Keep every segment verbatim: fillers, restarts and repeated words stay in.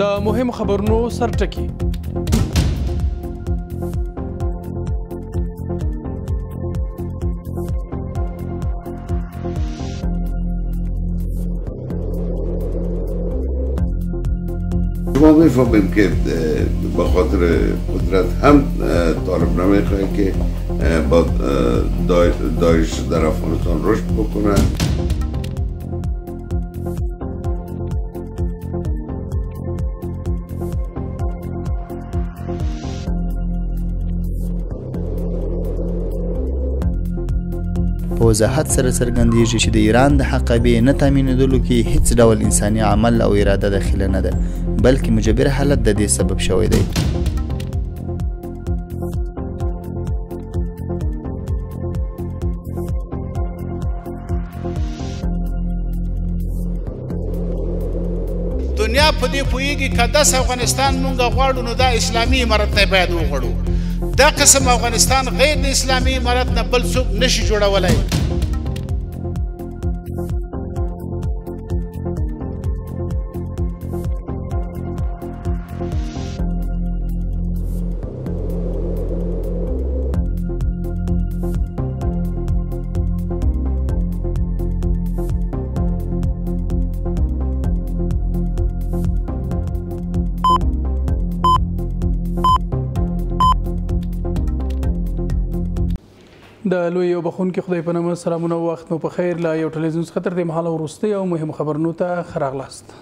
د مهم خبرونو سرټکی وظيفة بإمكان بخاطر قدرات هم طالب نمیخواه که با داعش در افغانستان رشد بکنه. په وضاحت سره څرګندیږي چې د ایران د حقابې نه تامینېدلو کې هیڅ ډول انساني عمل او اراده داخله نه ده، بلکې مجبر حالت د دې سبب شوی دی. دنیا په دې پوهیږي که داسې افغانستان موږ غواړو نو دا اسلامي امارت ته باید وغواړو. دا قسم افغانستان غیر د اسلامي امارت نه بل څوک نشي جوړولی. د لوی او بخونکي خدای په نامه سلامونه، وخت مو په خیر. له یو ټلویزیون څخه تر دې مهاله وروستۍ او مهم خبرونو ته ښه راغلاست.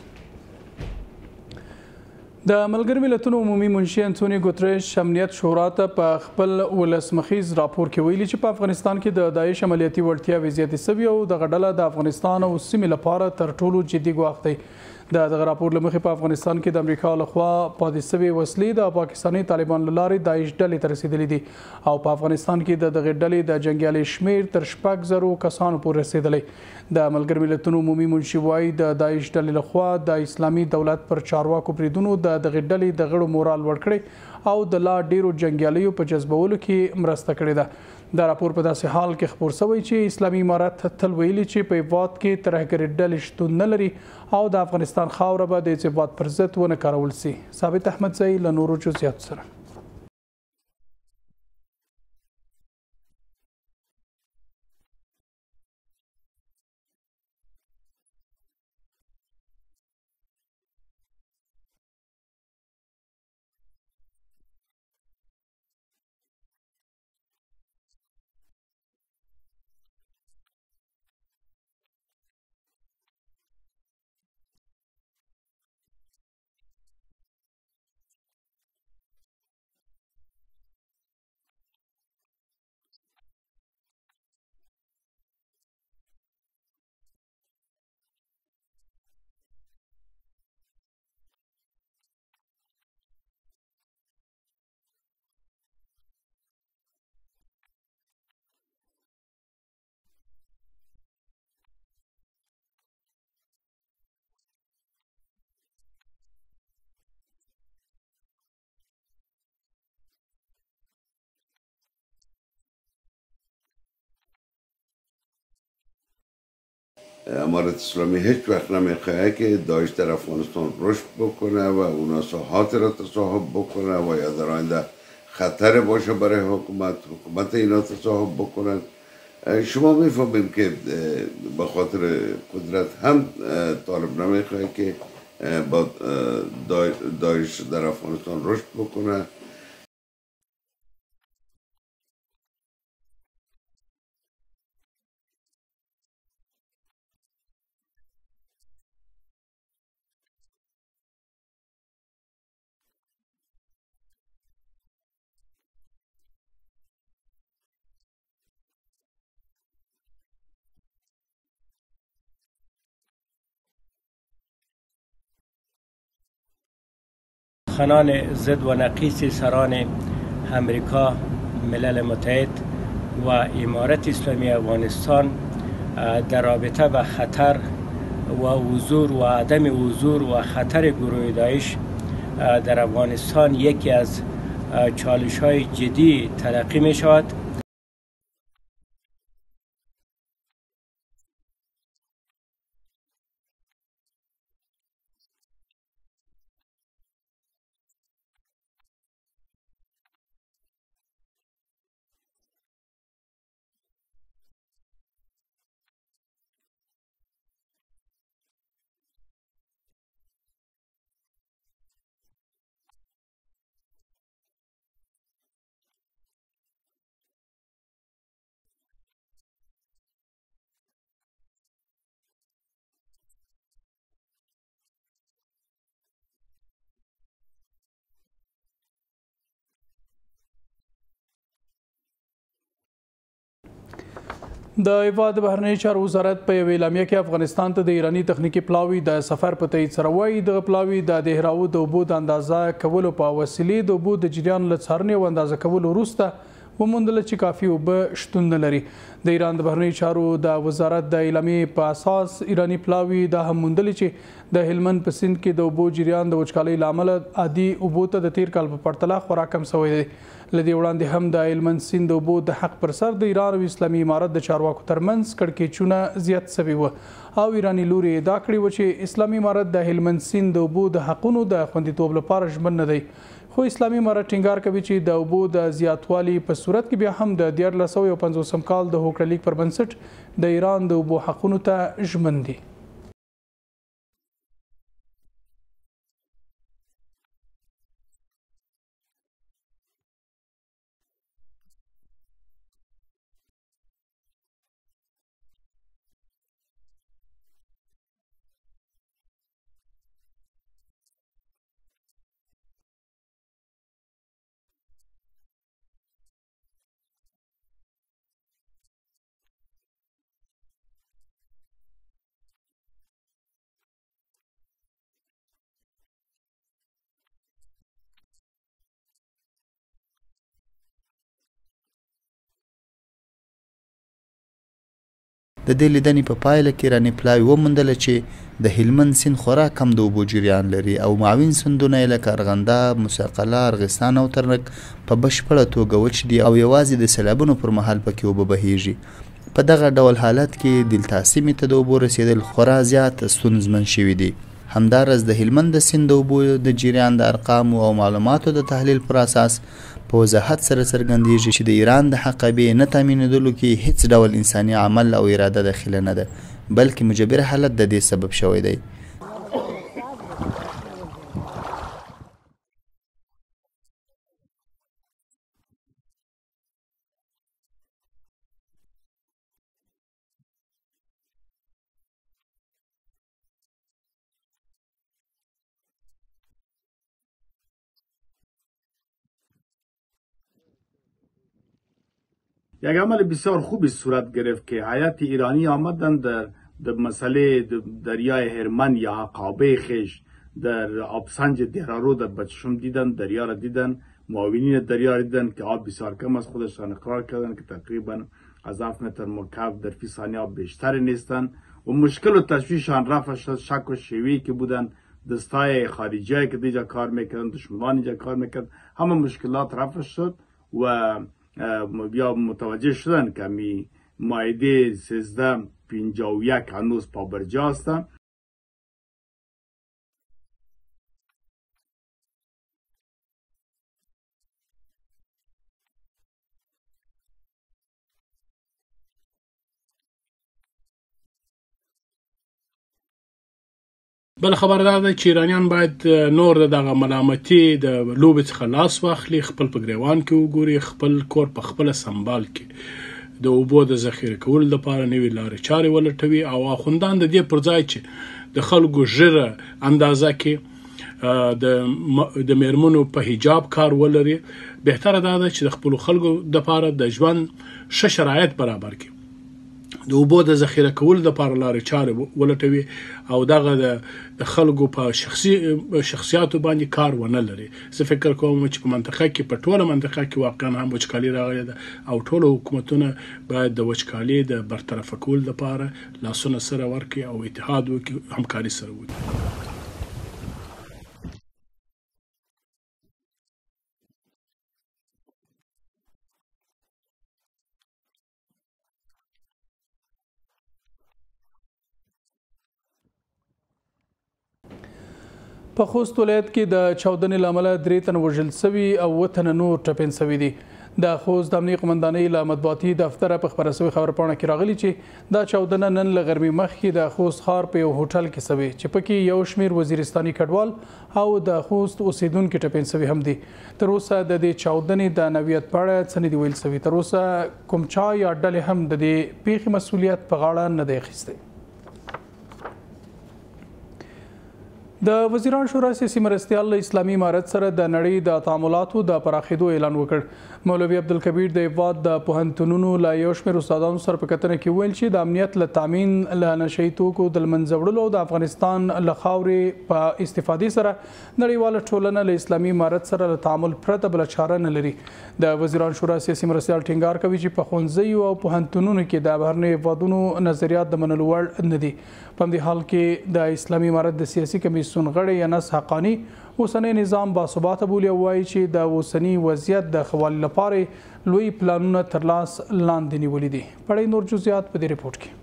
د ملګرو ملتونو عمومي منشي انتونیو ګوتریس امنیت شورا ته په خپل ولسمخیز راپور کې ویلي چې په افغانستان کې د داعش عملیاتي وړتیاوې زیاتې سوي او دغه ډله د افغانستان او سیمې لپاره تر ټولو جدي ګواښ دی. د دغه راپور له مخې په افغانستان کې د امریکا لخوا پاتې سوي وسلې د پاکستاني طالبان له لارې داعش ډلې ته رسېدلې دي او په افغانستان کې د دغې ډلې د جنګیالۍ شمیر تر شپږ زرو کسانو پورې رسېدلی. د ملګرو ملتونو عمومي منشي وایي د داعش ډلې لخوا د اسلامي دولت پر چارواکو بریدونو د دغې ډلې د غړو مورال لوړ کړی او د لا ډېرو جنګیالیو په جذبولو کې مرسته کړې ده. دا راپور په داسې حال کې خپور سوی چې اسلامي امارت تل ویلي چې په هېواد کې ترهګرې ډلې شتون نه لري او د افغانستان خاوره به د ثبات پر ضد ونه کارول سي. ثابت احمد زیل له نورو جزئیاتو سره. امارت اسلامی هیچ وقت نمیخواه که داعش در افغانستان رشد بکنه و اونا ساحات را تصاحب بکنه و یا در آینده خطر باشه برای حکومت حکومت اینا تصاحب بکنن. شما میفهمیم که به خاطر قدرت هم طالب نمیخواه که با داعش در افغانستان رشد بکنه. خانان زد و نقیص سران امریکا، ملل متحد و امارت اسلامی افغانستان در رابطه با خطر و حضور و عدم حضور و خطر گروه داعش در افغانستان یکی از چالش‌های جدی تلقی می شود. د هیواد بهرنی چارو وزارت په یوه اعلامیه کې افغانستان ته د ایرانی تخنیکي پلاوي د سفر په تایید سره وایي دغه پلاوي د دهراوو د اوبو د اندازه کولو په وسیلې د اوبو د جریان له څارنې او اندازه کولو وروسته وموندله چې کافي اوبه شتون نه لري. د ایران د بهرنی چارو د وزارت د اعلامیې په اساس ایرانی پلاوي دا هم موندلې چې د هلمند په سیند کې د اوبو جریان د وچکالۍ له امله عادي اوبو ته د تیر کال په پرتله خورا کم سوی دی. له دې وړاندې هم د هلمند سیند د اوبو د حق پر سر د ایران او اسلامي امارت د چارواکو ترمنځ کړکېچونه زیات سوي وه او ایراني لوري ادعا کړې وه چې اسلامي امارت د هلمند سیند د اوبو د حقونو د خوندیتوب لپاره ژمن نه دی، خو اسلامي امارت ټینګار کوي چې د اوبو د زیاتوالي په صورت کې بیا هم د دیارلس سوه پنځوسم کال د هوکړه لیک پر بنسټ د ایران د اوبو حقونو ته ژمن دی. د دې لیدنې په پایله کې راني پلاوي وموندله چې د هلمند سیند خورا کم د اوبو جریان لري او معاون سیندونه لکه ارغنداب، موسقله، ارغستان او ترنک په بشپړه توګه وچ دي او یوازې د سیلابونو پر مهال پکې اوبه بهیږي. په دغه ډول حالت کې دلتا سیمې ته د اوبو رسېدل خورا زیات ستونزمن شوي دي. همداراز د هلمند د سیند د اوبو د جریان د ارقامو او معلوماتو د تحلیل پر اساس په وضاحت سره څرګندیږي چې د ایران د حقابې نه تامینېدلو کې هیڅ ډول انساني عمل او اراده داخله نه ده، بلکې مجبر حالت د دې سبب شوی دی. یک عمل بسیار خوبی صورت گرفت که هیئت ایرانی آمدن در مسئله دریای هرمند یا عقابه خیش در آبسنج دهرارو در بچشم دیدن، دریا را دیدن، معاونین دریا را دیدن که آب بسیار کم از خودشان اقرار کردن که تقریبا از هفت متر مرکب در فی ثانیه آب بیشتر نیستن و مشکل و تشویشان رفع شد. شک و شیوهی که بودن، دستای خارجی که دیجا کار میکردن، دشمنان اینجا کار میکرد، همه مشکلات رفع شد و بیا متوجه شدن که می مایده سیزده پینجا و یک هنوز پابرجا هستم. بل خبر دا ده چې ایرانیان باید نور د دغه ملامتي د لوبې څخه لاس واخلي، خپل په ګریوان کې وګوري، خپل کور په خپله سنبال کې د اوبو د ذخیره کولو لپاره نوې لارې چارې ولټوي او اخوندان د دې پر ځای چې د خلکو ژره اندازه کې د میرمنو په حجاب کار ولري، بهتره دا ده چې د خپلو خلکو دپاره د ژوند ښه شرایط برابر کړي، د اوبو د ذخیره کولو لپاره لارې چارې ولټوي او دغه د خلکو په شخصي شخصیاتو باندې کار ونه لري. زه فکر کوم چې په منطقه کې په ټوله منطقه کې واقعا هم وچکالي راغلې ده او ټول حکومتونه باید د وچکالي د برطرفه کولو لپاره لاسونه سره ورکړي او اتحاد وکړي، همکاري سره وکړي. په خوست ولایت کې د چاودنې لامل درې تن وژل سوي او وتن نور ټپین سوي دي. د خوست د امنیه قومندانۍ له مطبوعاتي دفتره په خبره سوې خبر پاڼه کې راغلي چې دا چاودنه نن له غرمې مخکې د خوست ښار په یو هوټل کې سوې چې پکې یو شمیر وزیرستاني کډوال او د خوست اوسیدونکي ټپین سوي هم دي. تر اوسه د دې چاودنې د نویت په اړه څه نه دي ویل سوي. تر اوسه کوم چا یا ډلې هم د دې پیښې مسؤلیت په غاړه نه دی اخیستی. د وزیران شورا سیاسي مرستیال له اسلامي امارت سره د نړۍ د تعاملاتو د پراخېدو اعلان وکړ. مولوي عبدالکبیر د هېواد د پوهنتونونو له یو شمېر استادانو سره په کتنه کې وویل چې د امنیت له تامین له نشهیي توکو د له منځه وړلو د افغانستان له خاورې په استفادې سره نړیواله ټولنه له اسلامي امارت سره له تعامل پرته بله چاره نه لري. د وزیران شورا سیاسي مرستیال ټینګار کوي چې په ښوونځیو او پوهنتونونو کې د بهرنیو هېوادونو نظریات د منلو وړ نه دي. په همدې حال کې د اسلامي امارت د سیاسي کمیسیون سونغړی انس حقانی اوسنی نظام باثباته بولي او وایي چې د اوسني وضعیت د خوالي لپاره لوی پلانونه تر لاس لاندې نیولي دي. پړی نور جزئیات په دې ریپورټ کې.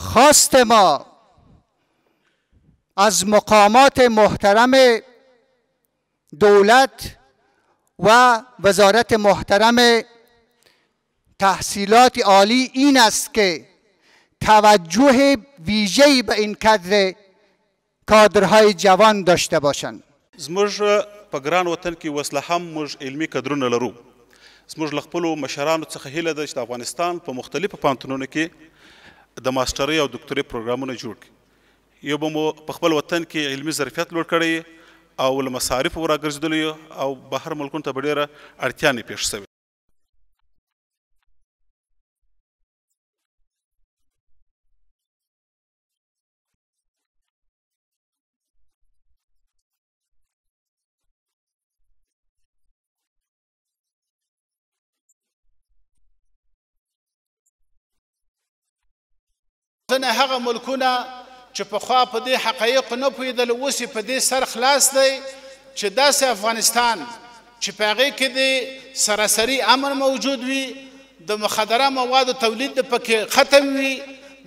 خواست ما از مقامات محترم دولت و وزارت محترم تحصیلات عالی این است که توجه ویژه‌ای به این کادر کادرهای جوان داشته باشند. زموږ په ګران وطن کې وسله هم موږ علمي کادرونه لرو. زموږ له خپلو مشرانو څخه هیله ده چې د افغانستان په مختلفو پوهنتونونو کې د ماستری او دکتوري پروګرامونه جوړ کړي. یو به مو په خپل وطن کې علمي ظرفیت لوړ کړی او له مصارفو راګرځېدلو او بهر ملکونو ته به ډېره اړتیا نه پېښ شوې. ځنه هغه ملکونه چې پخوا په دې حقایقو نه پوهېدل اوس یې په دې سر خلاص دی چې داسې افغانستان چې په هغې کې د سراسري امن موجود وي، د مخدره موادو تولید د پکې ختم وي،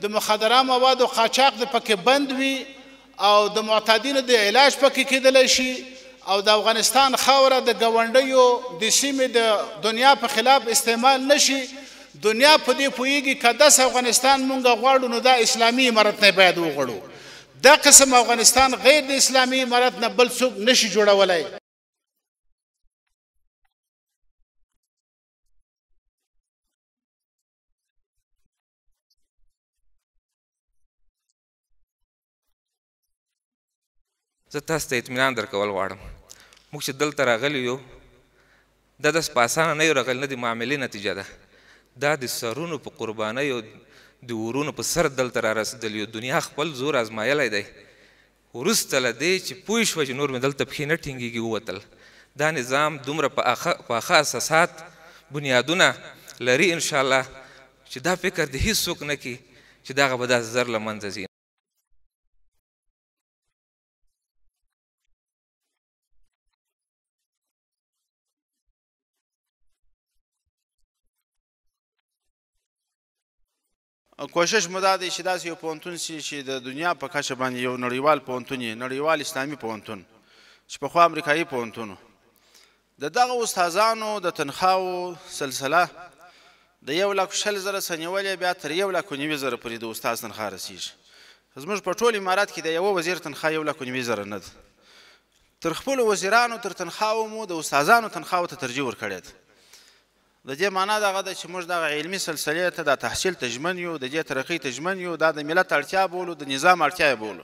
د مخدره موادو قاچاق د پکې بند وي او د معتادینو د علاج پکې کېدلی شي او د افغانستان خاوره د ګاونډیو د سیمې د دنیا په خلاف استعمال نشي. دنیا په دې پوهیږي که داس افغانستان مونږ غواړو نو دا اسلامي امارت نه باید وغواړو. دا قسم افغانستان غیر د اسلامي امارت نه بل څوک نشي جوړولی. زه تاسو ته اطمینان درکول غواړم، موږ چې دلته راغلي یو دا داسې په اسانه نه یو راغلي، نه د معاملې نتیجه ده، دا د سرونو په قربانیو د ورونو په سر دلته را رسېدلی. دنیا خپل زور ازمایلی دی، وروسته له دې چې پوه شوه چې نور مې دلته پښې نه ټینګېږي ووتل. دا نظام دومره پاخه اساسات بنیادونه لري انشاءالله چې دا فکر د هېڅ څوک نه کي چې دا هغه به داسې زر له منځه ځي. کوشش مو دا دی چې داسې یو پوهنتون شي چې د دنیا په کچه باندې یو نړیوال پوهنتون یې، نړیوال اسلامي پوهنتون چې پخوا امریکایي پوهنتون د دغه استادانو د تنخواو سلسله د یو لک شل زره څخه نیولې بیا تر یو لک نوي زره پورې د استاد تنخوا رسېږي. زموږ په ټول امارات کې د یوه وزیر تنخوا یو لک نوي زره نه ده. تر خپلو وزیرانو تر تنخواو مو د استادانو تنخواو ته ترجیح ورکړې ده. د دې معنا دغه ده چې موږ دغه علمي سلسلې ته د تحصیل ته ژمن یو، د دې ترقۍ ته ژمن یو، دا د ملت اړتیا بولو، د نظام اړتیا بولو.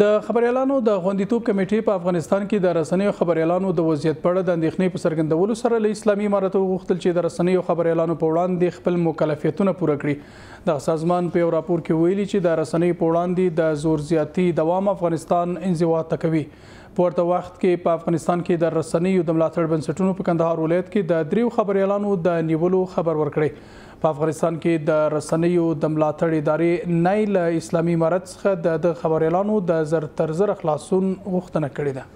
د خبريالانو د غوندیتوب کمیټې په افغانستان کې د رسنیو خبريالانو د وضعیت په اړه د اندېښنې په څرګندولو سره له اسلامي امارت وغوښتل چې د رسنیو خبريالانو په وړاندې خپل مکلفیتونه پوره کړي. د سازمان په یو راپور کې ویلي چې د رسنیو په وړاندې د زور زیاتی دوام افغانستان انزوا تکوي. په ورته وخت کې په افغانستان کې د رسنیو د ملاتړ بنسټونو په کندهار ولایت کې د دریو خبريالانو د نیولو خبر ورکړي. په افغانستان کې د رسنیو د ملاتړ ادارې نه له اسلامي امارت څخه د خبريالانو د زر تر زر خلاصون غوښتنه کړې ده.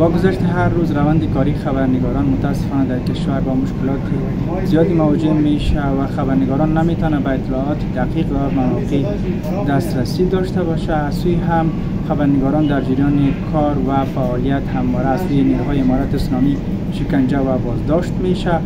با گذشت هر روز روند کاری خبرنگاران متاسفانه در کشور با مشکلات زیادی مواجه میشه و خبرنگاران نمیتونه به اطلاعات دقیق و مواقع دسترسی داشته باشه. از سوی هم خبرنگاران در جریان کار و فعالیت همواره از سوی نیروهای امارت اسلامی شکنجه و بازداشت میشه.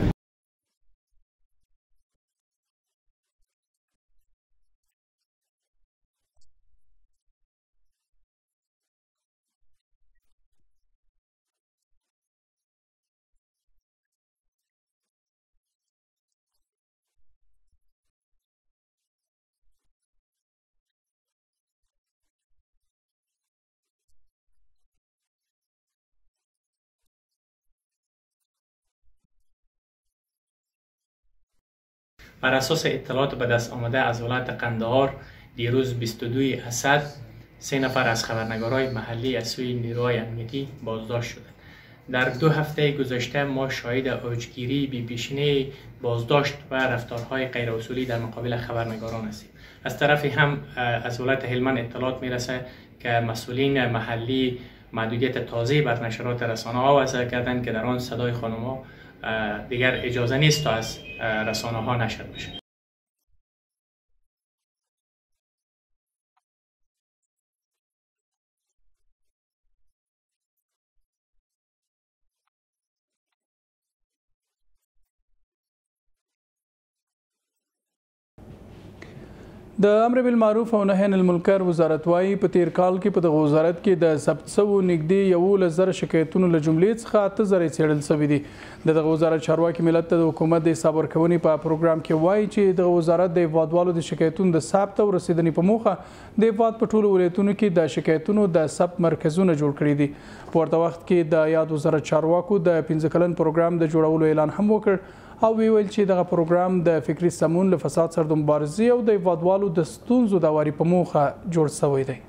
بر اساس اطلاعات به دست آمده از ولایت قندهار دیروز بیست و دو اسد سه نفر از خبرنگارای محلی از سوی نیروهای امنیتی بازداشت شدند. در دو هفته گذشته ما شاهد اوجگیری بی پیشینه بازداشت و رفتارهای غیر اصولی در مقابل خبرنگاران هستیم. از طرفی هم از ولایت هلمند اطلاعات میرسه که مسئولین محلی محدودیت تازه بر نشرات رسانه‌ها وضع کردند که در آن صدای خانم‌ها دیگر اجازه نیست تا از رسانه ها نشر بشه. د امر بالمعروف او نهی عن المنکر وزارت وایي په تیر کال کې په دغه وزارت کې د ثبت سوو نږدې یولس زره شکایتونو له جملې څخه اته زره یې څېړل سوي دي. دغه وزارت چارواکي ملت ته د حکومت د حساب ورکونې په پروګرام کې وایي چې دغه وزارت د هیوادوالو د شکایتونو د ثبت او رسیدنې په موخه د هیواد په ټولو ولایتونو کې د شکایتونو د ثبت مرکزونه جوړ کړي دي. په ورته وخت کې د یاد وزارت چارواکو د پنځه کلن پروګرام د جوړولو اعلان هم وکړ او ویل چې دغه پروګرام د فکری سمون له فساد سره د مبارزې او د هیوادوالو د ستونزو د هواري په موخه جوړ سوی دی.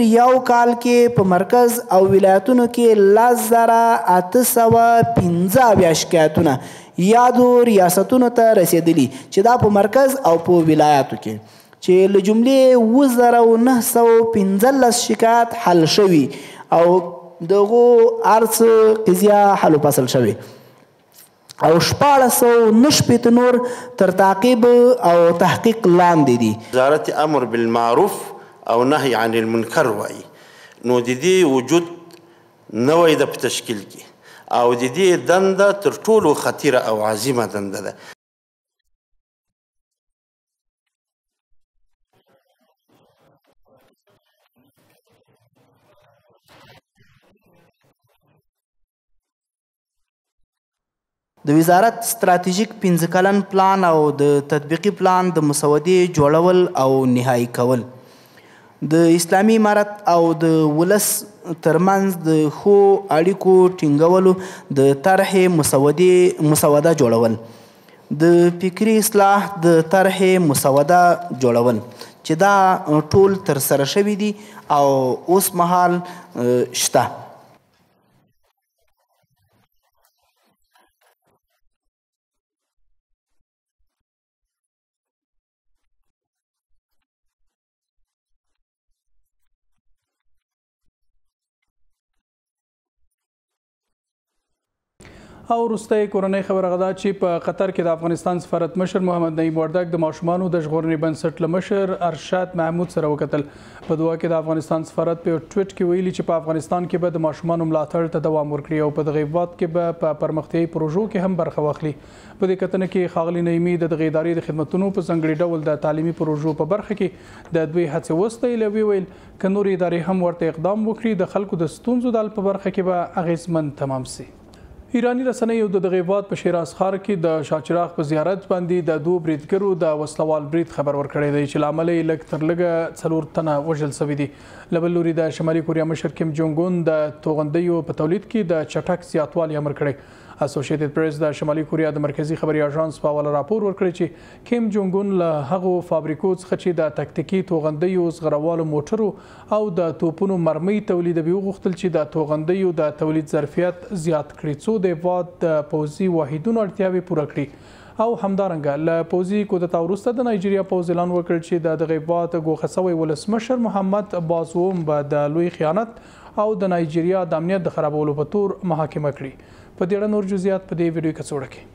یو کال کې په مرکز او ولایتونو کې لس زره اته سوه پنځه اویا شکایتونه یادو ریاستونو ته رسېدلي چې دا په مرکز او په ولایاتو کې چې له جملې اووه زره نهه سوه پنځلس شکایت حل شوي او دغو هر څه قضیه حل و فصل شوي او شپاړس سوه نهه شپېته نور تر تعقیب او تحقیق لاندې دي. وزارت امر بالمعروف او نهي عن المنکر وایي نو د دې وجود نوی ده په تشکیل کې او د دې دنده تر ټولو خطیره او عظیمه دنده ده. د وزارت ستراتیژیک پنځه کلن پلان او د تطبیقي پلان د مسودې جوړول او نهایي کول د اسلامي امارت او د ولس ترمنځ د خو اړیکو ټینګولو د طرحې مسودې مسوده جوړول د فکري اصلاح د طرحې مسوده جوړول چې دا ټول ترسره شوي دي او اوس مهال شته. او وروستۍ کورنۍ خبره غدا چې په قطر کې د افغانستان سفارت مشر محمد نجیب وردک د ماشومانو د ژغورنې بنسټ له مشر ارشاد محمود سره وکتل. په دعا کې د افغانستان سفارت په ټویټ کې ویلي چې په افغانستان کې به د ماشومانو ملاتړ ته دوام ورکړي او په دغه هیواد کې به په پرمختیایي پروژو کې هم برخه واخلي. په دې کتنه کې ښاغلي نعیمي د دغې ادارې د خدمتونو په ځانګړي ډول د تعلیمي پروژو په برخه کې د دوی هڅې وستایلې او ویل که نورې ادارې هم ورته اقدام وکړي د خلکو د ستونزو د حل په برخه کې به اغیزمن تمام شي. ایرانی رسنیو د دغه هیواد په شیراز ښار کې د شاه چراغ په زیارت باندې د دوو بریدګرو د وسلوال برید خبر ورکړی دی چې له امله یې لږ تر لږه څلور تنه وژل سوي دي. له بل لوري د شمالي کوریا مشر کیم جونګ اون د توغندیو په تولید کې د چټک زیاتوالي امر کړی. اسوسییټډ پریس د شمالي کوریا د مرکزي خبري اژانس په حواله راپور ورکړی چې کیم جونګ اون له هغو فابریکو څخه چې د تکتیکي توغندیو زغروالو موټرو او د توپونو مرمۍ تولیدوي وغوښتل چې د توغندیو د تولید ظرفیت زیات کړي څو د هېواد د پوځي واحدونو اړتیاوې پوره کړي. او همدارنګه له پوځي کودتا وروسته د نایجیریا پوځ اعلان وکړ چې د دغه هېواد ګوښه سوی ولسمشر محمد بازوم به د لوی خیانت او د نایجیریا د امنیت د خرابولو په تور محاکمه کړي. په دې اړه نور جزئیات په دې ویډیو کې څوړه کې.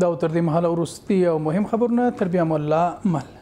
دا تر دې مهاله وروستي او مهم خبرونه تربیه مولا مل